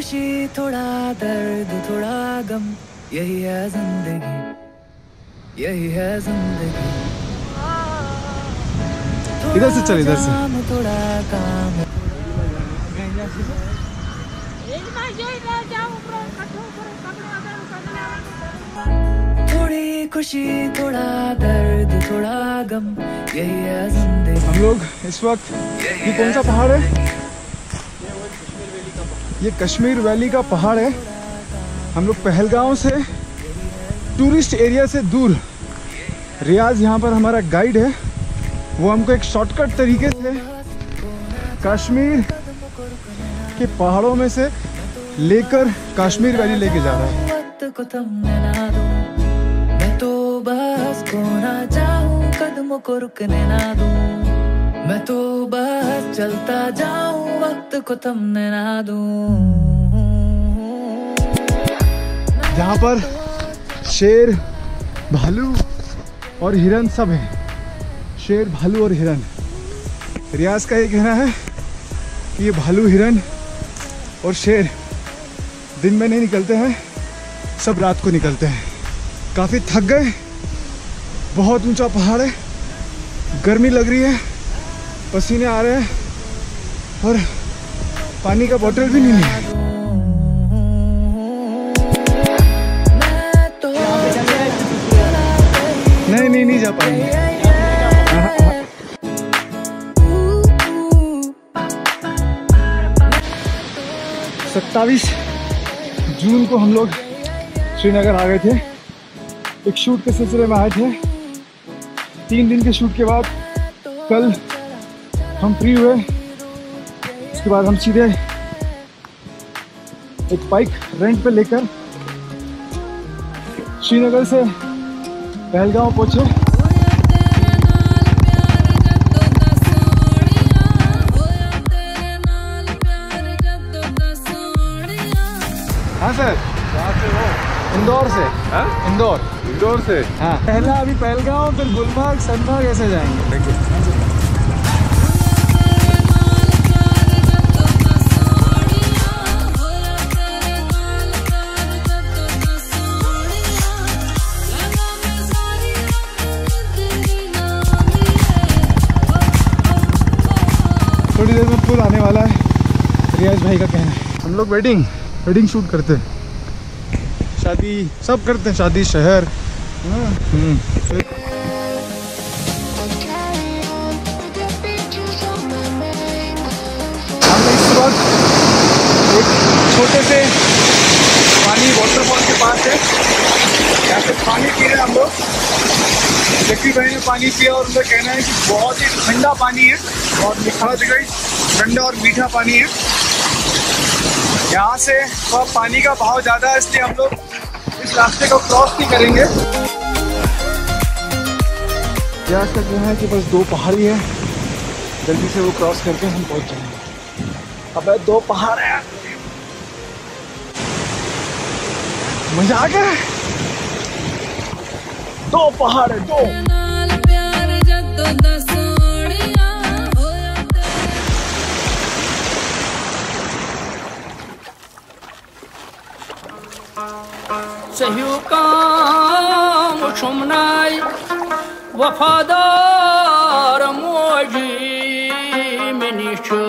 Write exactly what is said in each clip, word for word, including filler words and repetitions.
खुशी थोड़ा दर्द थोड़ा गम, यही है जिंदगी, यही है जिंदगी। इधर से चल, इधर से थोड़ा काम। थोड़ी खुशी थोड़ा दर्द थोड़ा गम, यही है जिंदगी। हम लोग इस वक्त, ये कौन सा पहाड़ है? ये कश्मीर वैली का पहाड़ है। हम लोग पहलगांव से, टूरिस्ट एरिया से दूर, रियाज यहाँ पर हमारा गाइड है, वो हमको एक शॉर्टकट तरीके से कश्मीर के पहाड़ों में से लेकर कश्मीर वैली लेके जा रहा है। मैं तो बस चलता जाऊं, वक्त को थमने ना दूं। जहाँ पर शेर, भालू और हिरन सब हैं। शेर, भालू और हिरन। रियाज का ये कहना है कि ये भालू, हिरन और शेर दिन में नहीं निकलते हैं, सब रात को निकलते हैं। काफ़ी थक गए, बहुत ऊंचा पहाड़ है, गर्मी लग रही है, पसीने आ रहे हैं और पानी का बोतल भी नहीं है। नहीं नहीं नहीं जा पाएंगे। सत्ताईस जून को हम लोग श्रीनगर आ गए थे, एक शूट के सिलसिले में आए थे। तीन दिन के शूट के बाद कल हम फ्री हुए, उसके बाद हम सीधे एक बाइक रेंट पे लेकर श्रीनगर से पहलगांव पहुंचे। हाँ सर, कहाँ से हो? इंदौर से। हाँ, इंदौर। इंदौर से? हाँ। पहला अभी पहलगांव, फिर गुलमर्ग, सनमार्ग ऐसे जाएंगे। थोड़ी देर में पुल आने वाला है, रियाज भाई का कहना है। हम लोग वेडिंग वेडिंग शूट करते हैं, शादी सब करते हैं, शादी, शहर। हम इस वक्त एक छोटे से पानी वाटरफॉल के पास है, यहाँ पे पानी पी रहे हैं हम लोग। जगप्रीत भाई ने पानी पिया और उनका कहना है कि बहुत ही ठंडा पानी है और मिठास जगह ठंडा और मीठा पानी है। यहाँ से थोड़ा पानी का भाव ज़्यादा है, इसलिए हम लोग इस रास्ते को क्रॉस नहीं करेंगे। यहाँ का कहना है कि बस दो पहाड़ ही है, जल्दी से वो क्रॉस करके हम पहुँच जाएंगे। अब दो पहाड़ है, मजा आ गया। दो पहाड़ है, दो। सहयोग छुमनाई वफादार मोजी मिनिशो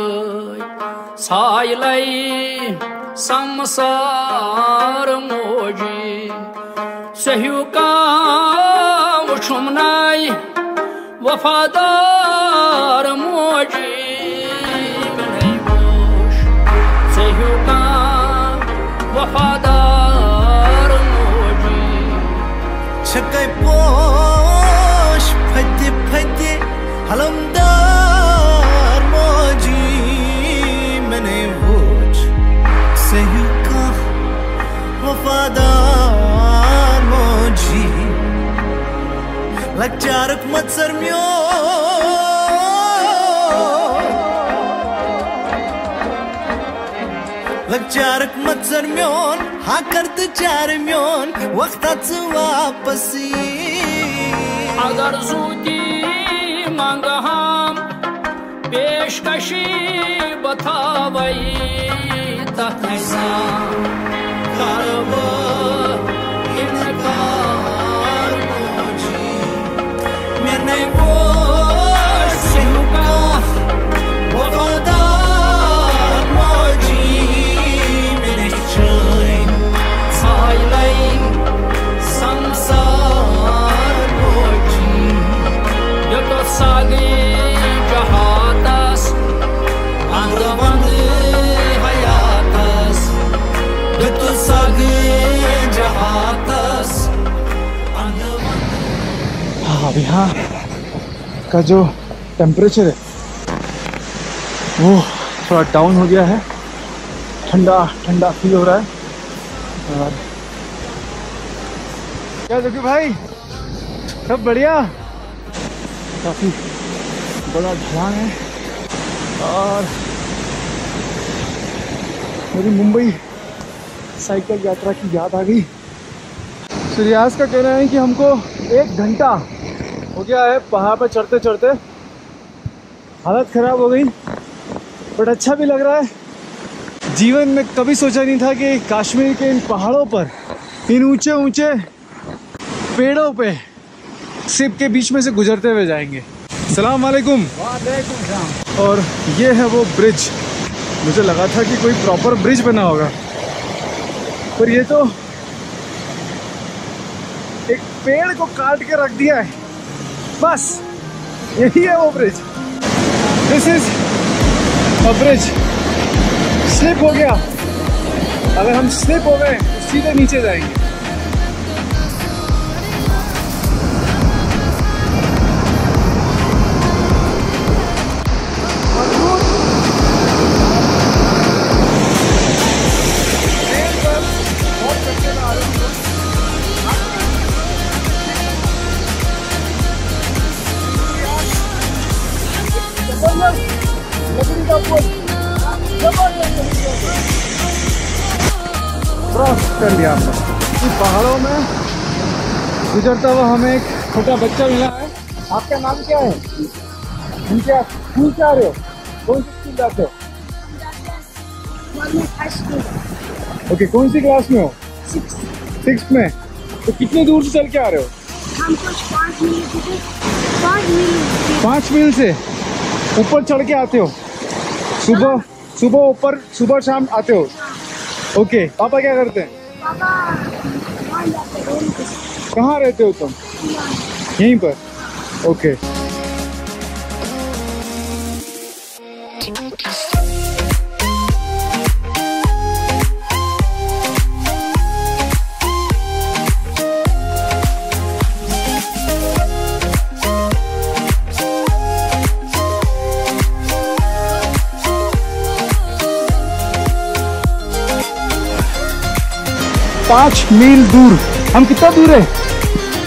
सायलाई संसार मोजी सहयोग छुमनाई वफादार मोजी नहीं बोश सहयोग का वफादार मोजी छके पोश फते फते हलमदार मोजी नहीं बोश सहयोग का वफादार मोजी लचारक मत सरमियो लचारक मत सरम्योन हा करत चारम्योन वक्ताच वापसी अगर सूती मांग हम पेशकशी। था वही तहसा मैंने वो अभी यहाँ का जो टेम्परेचर है वो थोड़ा डाउन हो गया है, ठंडा ठंडा फील हो रहा है। और क्या देखो भाई, सब बढ़िया। काफ़ी बड़ा ढलान है और मेरी मुंबई साइकिल यात्रा की याद आ गई। सूर्यास्त का कहना है कि हमको एक घंटा हो गया है पहाड़ पर चढ़ते चढ़ते, हालत ख़राब हो गई, बट अच्छा भी लग रहा है। जीवन में कभी सोचा नहीं था कि कश्मीर के इन पहाड़ों पर, इन ऊंचे ऊंचे पेड़ों पे सिप के बीच में से गुजरते हुए जाएंगे। सलाम वालेकुम। वालेकुम सलाम। और ये है वो ब्रिज, मुझे लगा था कि कोई प्रॉपर ब्रिज बना होगा, पर ये तो एक पेड़ को काट के रख दिया है, बस यही है वो bridge. This is a bridge. Slip हो गया, अगर हम स्लिप हो गए तो सीधे नीचे जाएंगे। क्रॉस कर लिया आपने। पहाड़ों में गुजरता हुआ हमें एक छोटा बच्चा मिला है। आपका नाम क्या है? क्या स्कूल जा रहे हो? कौन सी स्कूल जाते हो? ओके, कौन सी क्लास में हो? सिक्स में। तो कितनी दूर से चल के आ रहे हो? हम कुछ पाँच मील पाँच मील से ऊपर चढ़ के आते हो? सुबह सुबह ऊपर, सुबह शाम आते हो? ओके। पापा क्या करते हैं? कहाँ रहते हो तुम? यहीं पर। ओके। पाँच मील दूर। हम कितना दूर है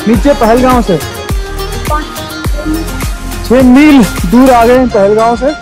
नीचे? पहलगांव से छः मील दूर आ गए पहलगांव से।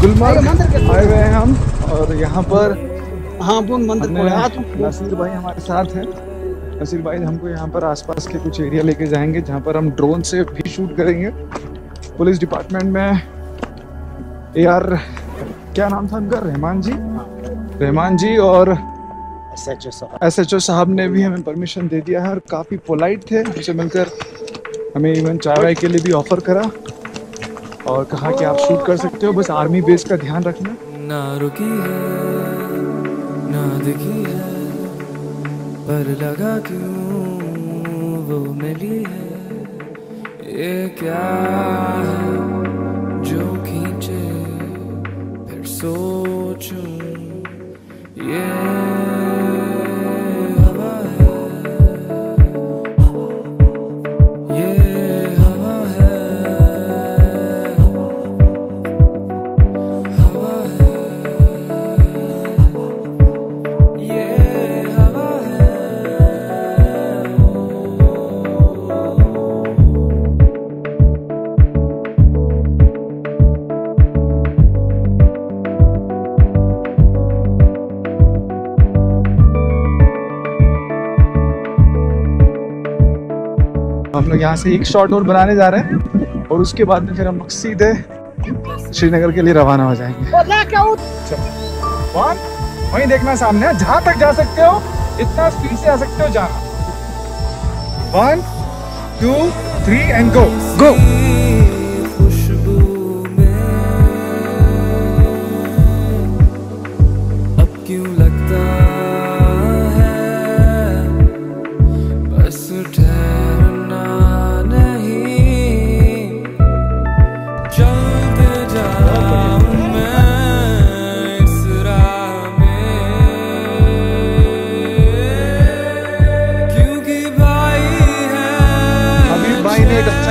गुलमर्ग आए हुए हैं हम और यहाँ पर हाँ मंदिर नसीर भाई हमारे साथ हैं। नसीर भाई हमको यहाँ पर आसपास के कुछ एरिया लेके जाएंगे जहाँ पर हम ड्रोन से भी शूट करेंगे। पुलिस डिपार्टमेंट में यार क्या नाम था उनका? रहमान जी। रहमान जी और एस एच ओ साहब ने भी हमें परमिशन दे दिया है और काफ़ी पोलाइट थे, उनसे मिलकर हमें इवन चाय वाय के लिए भी ऑफर करा और कहा कि आप शूट कर सकते हो, बस आर्मी बेस का ध्यान रखना। ना रुकी है ना दिखी है, पर लगा क्यों वो मिली है। ये क्या है जो खींचे सोचूं ये हवा है, ये हवा है, हवा है, ये हवा है। हम लोग यहाँ से एक शॉर्ट और बनाने जा रहे हैं और उसके बाद में फिर हम लोग सीधे श्रीनगर के लिए रवाना हो जाएंगे। वहीं देखना सामने है, जहाँ तक जा सकते हो इतना स्पीड से आ सकते हो जाना। One two three and go go.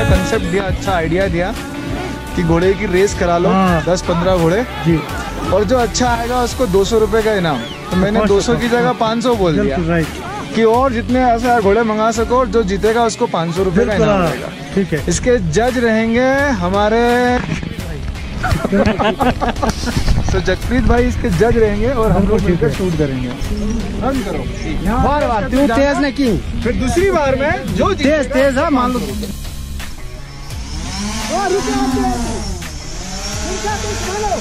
Concept दिया, अच्छा आइडिया दिया कि घोड़े की रेस करा लो दस पंद्रह घोड़े जी, और जो अच्छा आएगा उसको दो सौ रुपए का इनाम। तो मैंने दो सौ की जगह पाँच सौ बोल दिया कि और जितने ऐसे घोड़े मंगा सको और जो जीतेगा उसको पाँच सौ रुपए का इनाम रहेगा। ठीक है, इसके जज रहेंगे हमारे तो जगप्रीत भाई इसके जज रहेंगे और हम लोग मिलकर शूट करेंगे। रन करो बार बार, तू तेज न की, फिर दूसरी बार में जो तेज तेज है मान लो। और रुके रुके रुका तो चलो,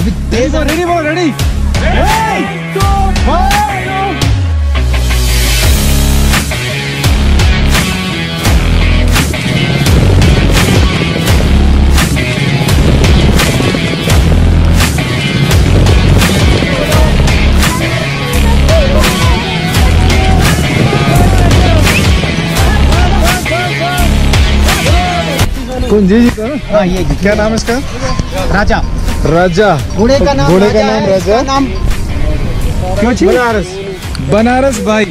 अभी तेज हो। रेडी बोल, रेडी एक दो तीन। जी जी करो। हाँ ये क्या नाम है इसका? राजा। राजा घोड़े का नाम, घोड़े का नाम राजा। नाम क्यों? बनारस। बनारस भाई,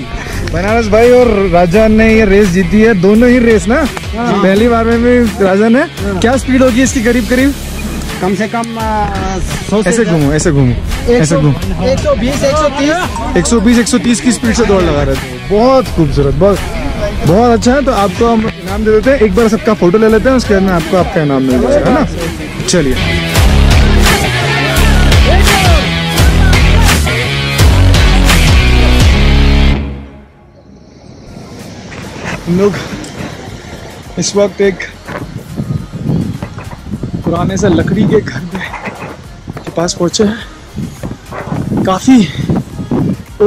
बनारस भाई और राजा ने ये रेस जीती है, दोनों ही रेस ना। पहली बार में भी राजा ने, क्या स्पीड होगी इसकी? करीब करीब कम से कम सौ। ऐसे घूमो, ऐसे घूमो, ऐसे घूमो। एक सौ बीस एक सौ तीस एक सौ बीस एक सौ तीस की स्पीड से दौड़ लगा रहे थे। बहुत खूबसूरत, बहुत बहुत अच्छा है। तो आपको हम इनाम दे देते हैं, एक बार सबका फोटो ले लेते हैं, उसके बाद में आपको आपका इनाम मिल जाएगा, है ना? चलिए हम लोग इस वक्त एक पुराने से लकड़ी के घर पे के पास पहुंचे हैं। काफी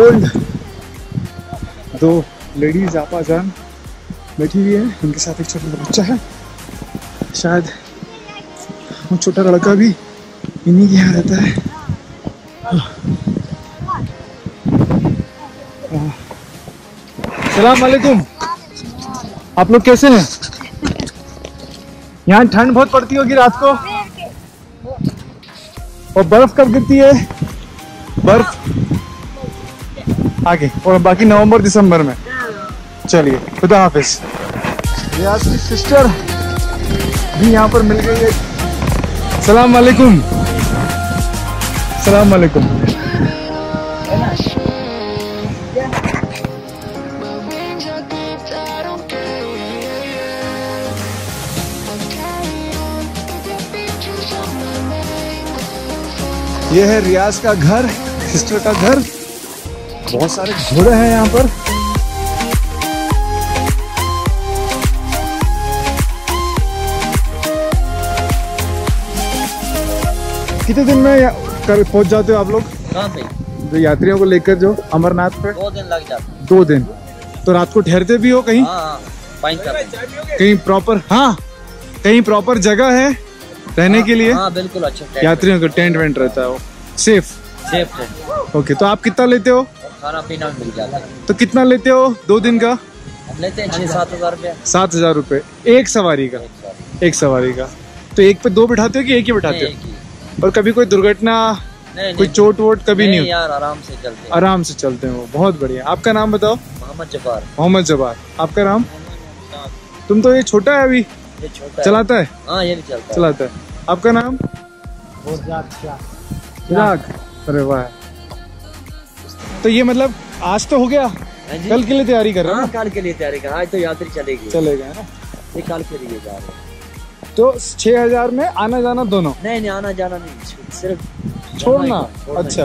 ओल्ड दो लेडीज आपा जान बैठी हुई है, उनके साथ एक छोटा सा बच्चा है, शायद वो छोटा लड़का भी इन्हीं के यहाँ रहता है। सलाम वालेकुम, आप लोग कैसे हैं? यहाँ ठंड बहुत पड़ती होगी रात को, और बर्फ कब गिरती है? बर्फ आगे, और बाकी नवंबर दिसंबर में। चलिए खुदा हाफिज। रियाज की सिस्टर भी यहाँ पर मिल गई है। सलाम वालेकुम, सलाम वालेकुम। ये है रियाज का घर, सिस्टर का घर। बहुत सारे घोड़े हैं यहाँ पर। कितने दिन में कर पहुंच जाते हो आप लोग कहाँ पे? जो यात्रियों को लेकर जो अमरनाथ पे दो दिन लग जाते हैं। दो दिन तो रात को ठहरते भी हो कहीं? हाँ, कहीं प्रॉपर, हाँ कहीं प्रॉपर जगह है रहने हाँ, के लिए? हाँ बिल्कुल, अच्छा यात्रियों का टेंट वेंट रहता है, वो सेफ सेफ। ओके, तो आप कितना लेते हो? खाना पीना मिल जाता है। तो कितना लेते हो दो दिन का? लेते हैं छह सात हजार रुपए। सात हजार रुपए एक सवारी का? एक सवारी का। तो एक पे दो बिठाते हो कि एक ही बिठाते हो? और कभी कोई दुर्घटना, कोई चोट वोट कभी नहीं, नहीं यार आराम से चलते हैं। आराम से चलते हैं वो, बहुत बढ़िया। आपका नाम बताओ? मोहम्मद जब्बार। मोहम्मद जब्बार, आपका नाम? तुम तो ये छोटा है अभी, ये छोटा चलाता है? हाँ ये भी चलता है। चलाता है। आपका नाम? अरे वाह। तो ये मतलब आज तो हो गया, कल के लिए तैयारी कर रहा हूँ। कल के लिए तैयारी कर, आज तो यात्री चलेगी चलेगा है ना, ये कल के लिए जा रहे हैं। तो छह हजार में आना जाना दोनों? नहीं नहीं आना जाना नहीं, सिर्फ छोड़ना। अच्छा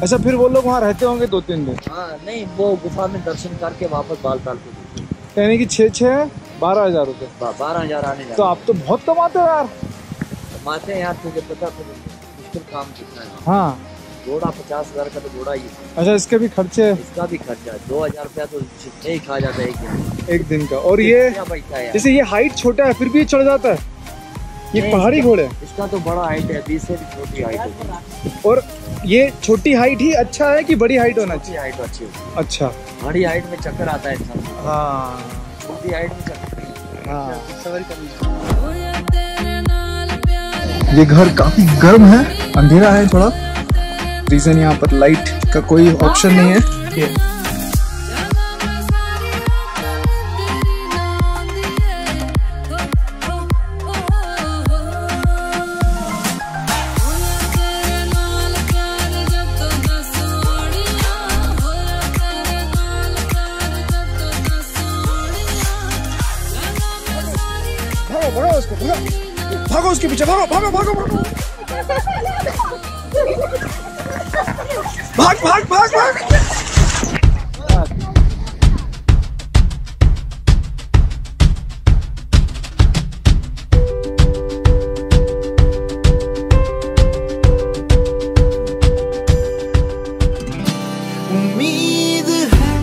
अच्छा, फिर वो लोग वहाँ रहते होंगे दो तीन दिन? हाँ नहीं, वो गुफा में दर्शन करके वापस बाल काल को, यानी कि छः छः बारह हजार रुपये। बारह हजार आने जाने। तो आप तो बहुत कमाते हो यार। कमाते हैं यार, तुझे पता मुश्किल काम कितना है। हाँ घोड़ा पचास हजार का तो घोड़ा ही। अच्छा इसके भी खर्चे? इसका भी खर्चा दो हजार रुपया तो नहीं खा जाता है एक दिन का। और ये जैसे ये हाइट छोटा है फिर भी चढ़ जाता है, ये पहाड़ी घोड़े? इसका तो बड़ा हाइट है, बीस से भी छोटी हाइट है। और ये छोटी हाइट ही अच्छा है कि बड़ी हाइट होना चाहिए? हाइट तो अच्छी है। अच्छा बड़ी हाइट में चक्कर आता है इंसान को। हाँ छोटी हाइट में चक्कर। हाँ ये घर काफी गर्म है, अंधेरा है थोड़ा, रीजन यहाँ पर लाइट का कोई ऑप्शन नहीं है। भागो उसके पीछे, भागो भागो भागो भागो, भाग भाग भाग भाग। उम्मीद है,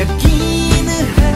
यकीन है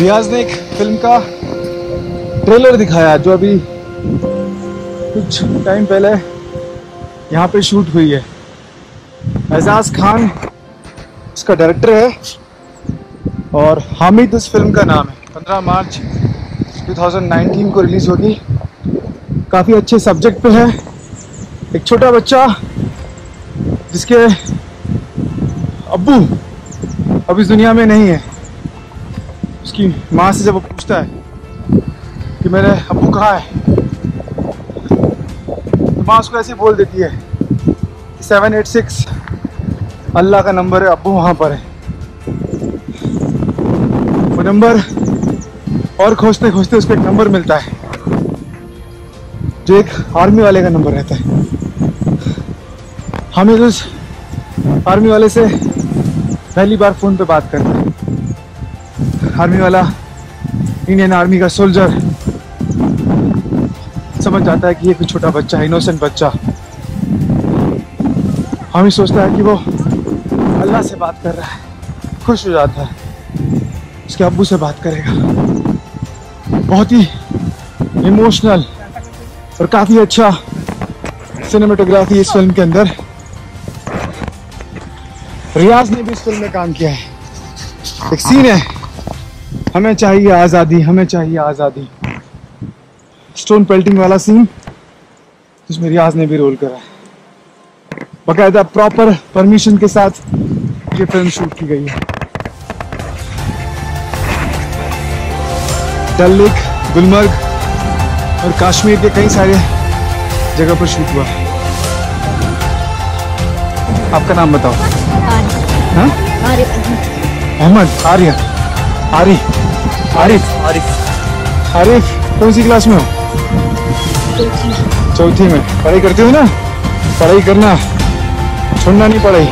रियाज ने एक फिल्म का ट्रेलर दिखाया जो अभी कुछ टाइम पहले यहाँ पे शूट हुई है। एजाज खान इसका डायरेक्टर है और हामिद इस फिल्म का नाम है। पंद्रह मार्च दो हज़ार उन्नीस को रिलीज़ होगी। काफ़ी अच्छे सब्जेक्ट पे है, एक छोटा बच्चा जिसके अब्बू अब इस दुनिया में नहीं है। उसकी माँ से जब वो पूछता है कि मेरे अब्बू कहाँ है, तो माँ उसको ऐसे बोल देती है सेवन एट सिक्स अल्लाह का नंबर है, अब्बू वहाँ पर है। वो नंबर और खोजते खोजते उसको एक नंबर मिलता है जो एक आर्मी वाले का नंबर रहता है। हमें उस आर्मी वाले से पहली बार फ़ोन पे बात करता है। आर्मी वाला इंडियन आर्मी का सोल्जर समझ जाता है कि ये कोई छोटा बच्चा है, इनोसेंट बच्चा। हम ही सोचता है कि वो अल्लाह से बात कर रहा है, खुश हो जाता है। उसके अब्बू से बात करेगा। बहुत ही इमोशनल और काफ़ी अच्छा सिनेमेटोग्राफी इस फिल्म के अंदर। रियाज ने भी इस फिल्म में काम किया है। एक सीन है, हमें चाहिए आज़ादी, हमें चाहिए आज़ादी, स्टोन पेल्टिंग वाला सीन, जिसमें रियाज ने भी रोल करा है। बाकायदा प्रॉपर परमिशन के साथ ये फिल्म शूट की गई है। डल लेक, गुलमर्ग और कश्मीर के कई सारे जगह पर शूट हुआ। आपका नाम बताओ। हाँ? अहमद, आर्य, आरिफ, आरिफ, आरिफ, आरिफ। कौन सी क्लास में हो? चौथी में। पढ़ाई करते हो ना? पढ़ाई करना, छोड़ना नहीं पढ़ाई।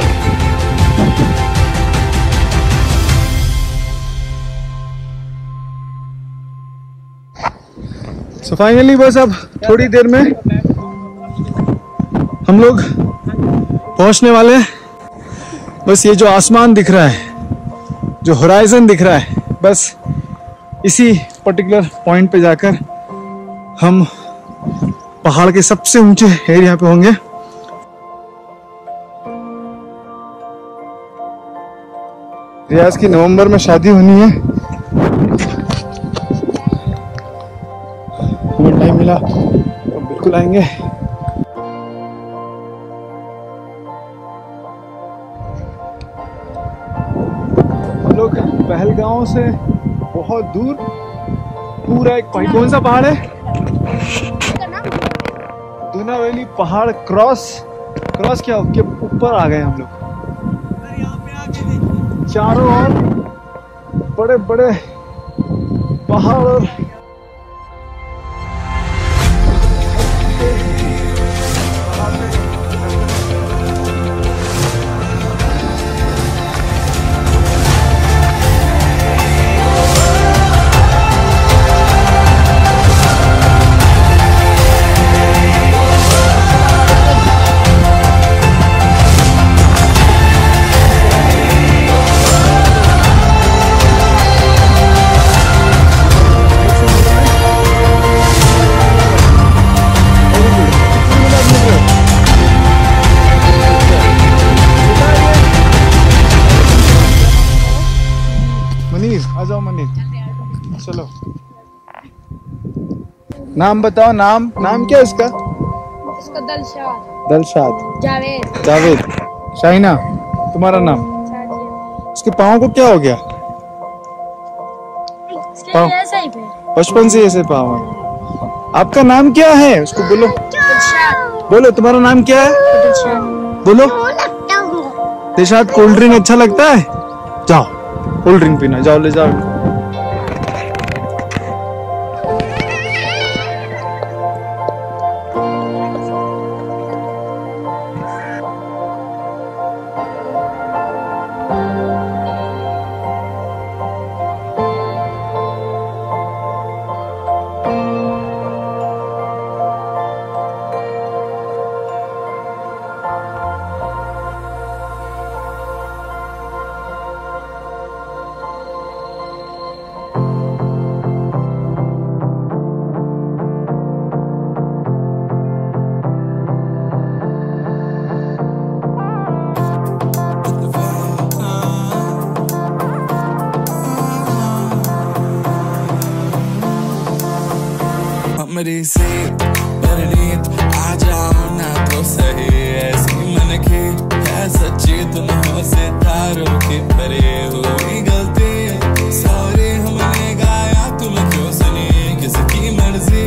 तो फाइनली बस अब थोड़ी देर में हम लोग पहुंचने वाले हैं। बस ये जो आसमान दिख रहा है, जो होराइजन दिख रहा है, बस इसी पर्टिकुलर पॉइंट पे जाकर हम पहाड़ के सबसे ऊंचे एरिया पे होंगे। रियाज की नवंबर में शादी होनी है। तो बिल्कुल आएंगे। हम लोग पहलगांव से बहुत दूर पूरा एक पहाड़, कौन सा पहाड़ है? दुनावेली पहाड़ क्रॉस क्रॉस किया के ऊपर आ गए हम लोग। चारों ओर बड़े बड़े पहाड़ और चलो। नाम बताओ, नाम नाम क्या है इसका? इसका दलशाद। दलशाद। जावेद। जावेद। शाइना, तुम्हारा नाम? इसके पाँव को क्या हो गया? पाँव बचपन से ऐसे पाँव है। आपका नाम क्या है? उसको बोलो, बोलो तुम्हारा नाम क्या है? बोलो। दलशाद। कोल्ड ड्रिंक अच्छा लगता है? जाओ कोल्ड ड्रिंक पीना, जाओ ले जाओ। मेरी से परनीत आ जाओ ना तो सही, ऐसी मन की है सच्ची तुम से तारों के परे हुई गलती, सॉरी हमने गाया तुम क्यों सुनी, किसकी मर्जी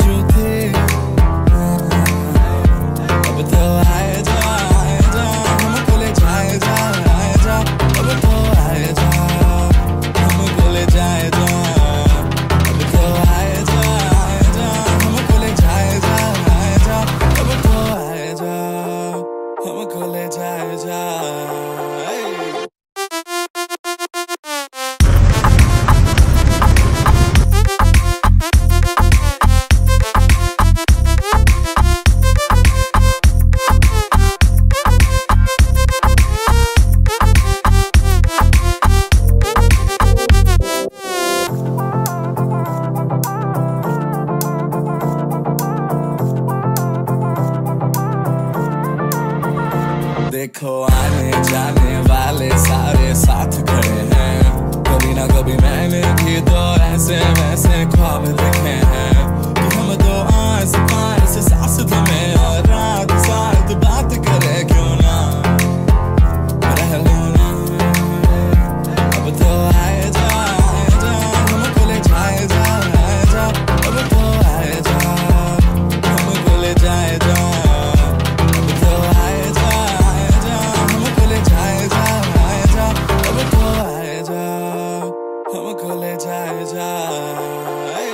जो थे अब तो आए जा, आए जा हमको ले जाए जा, आए जा अब तो आए जा हमको ले जाए जा, अब तो आए जा, आए जा हमको ले देखो आने जाने वाले सारे साथ खड़े हैं, कभी ना कभी मैंने भी दो ऐसे वैसे ख्वाब देखे हैं कि हम दो आस पास सास में और रात साथ बात करे, क्यों ना रह लो ना अब तो आए जा आए जा, हम बोले जाए जा आए जा, अब तो आए जा हम बोले जाए जा। Hey.